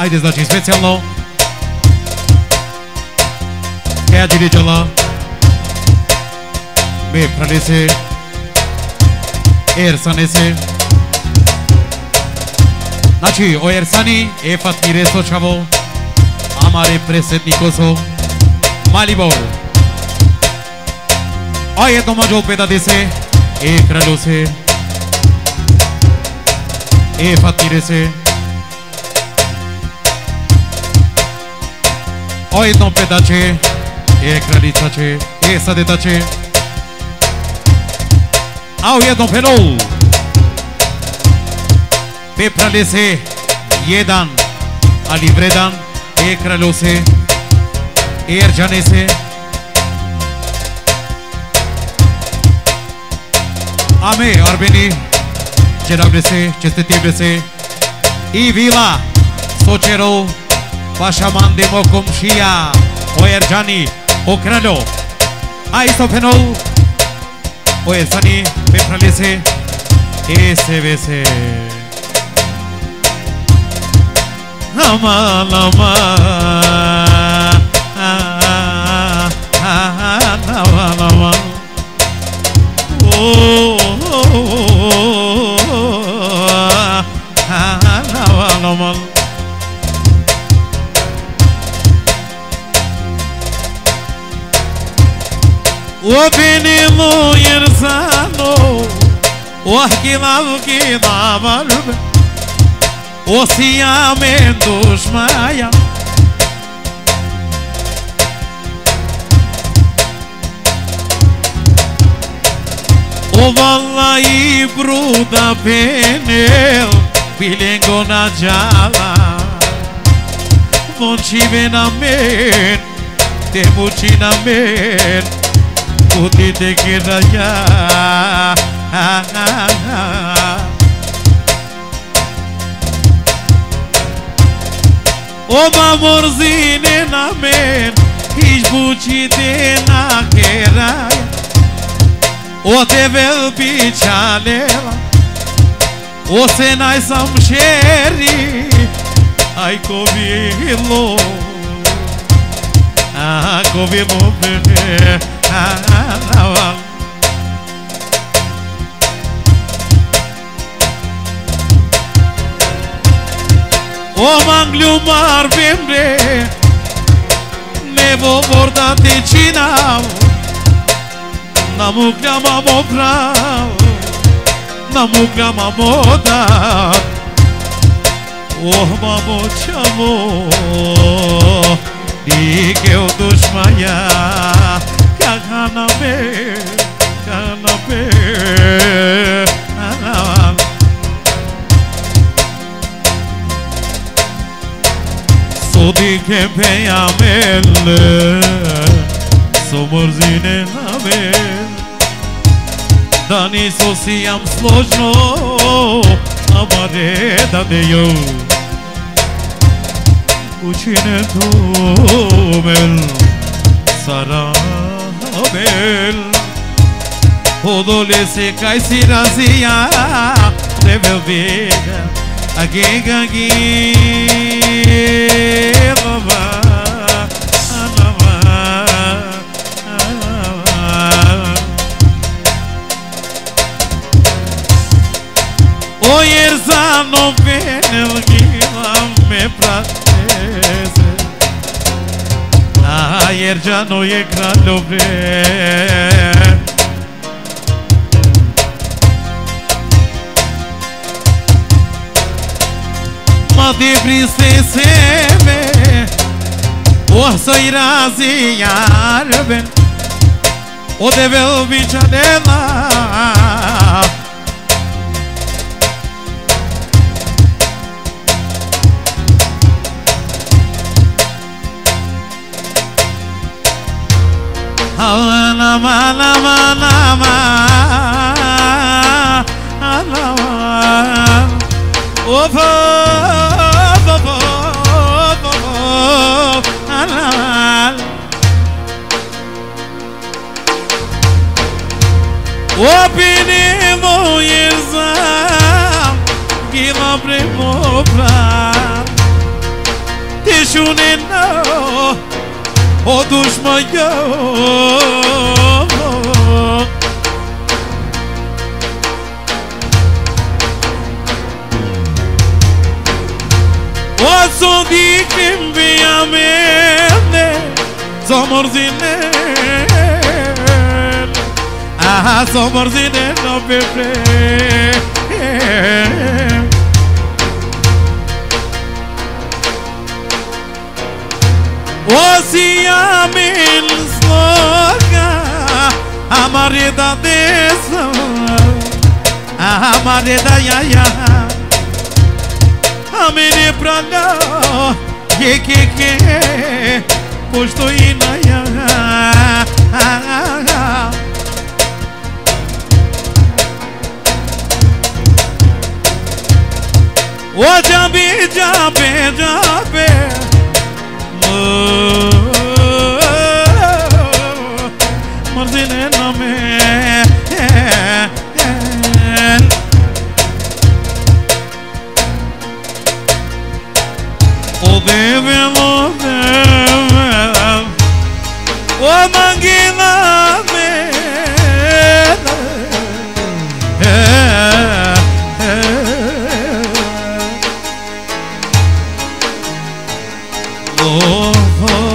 Haideți, dați inspeția-l-o. Cheia dirige-l-o. Me pranese. Ersanese. Naci, o ersani, e fatire sochavo. Amare presetnicoso. Malibor. Aie doma jo pedadese. E kralose. E fatirese. Oi dom pedace. E kralicace. E sadetace. Au e dom felou. Pe pralese. Jedan. Alivredan. E kralose. E erjanese. Ame arbeni. Cerebrese, cestetebrese, I vila, socerou, pașaman de mocomșia, o erjani, o crelo, aisofenou, o ersani, petralese, esebese. Lama, lama, lama, lama, oh. وبنمو يرسانو واحكي لالكي ضامر وصيامين دوش مايا وظل يبرودا بينيل بيلينغو نجالا منشي بنامين تموشي نامين Puti te queda ya. O mamorzine na men, izbuchite na queda. O te vel pichanela, o senai samsheri, ai covilo, ah covilo bebe. O mangliu mar vembre Nevo borda te cinau Namu gama mo brau Namu gama mo da O mamo chamo Dikeu dushmaya Canabe, canabe, canabe. Sodi ke peyamel, somorzine namel. Da niso si jam složno, amade da dejo. Učine tomel, saran. Odole se cai si razia Rebel vega Ageng ageng Lava O ierza no venel Gila me prateze A ierja no e kralove De pristeseme O să-i razi iarben O de vel biceanela Alama, alama, alama Alama Opa Opinimo irzam, gila premopra نشونه نه آدوش مایا واسو دیکم بیامم نه زمر زینه آها زمر زینه نبیفره Osia min sloga, amarida desa, amarida ya ya, amire prada, que, posto ina ya, o jabe jabe jabe. Marzine namen O devem o devem O mangina Oh, oh.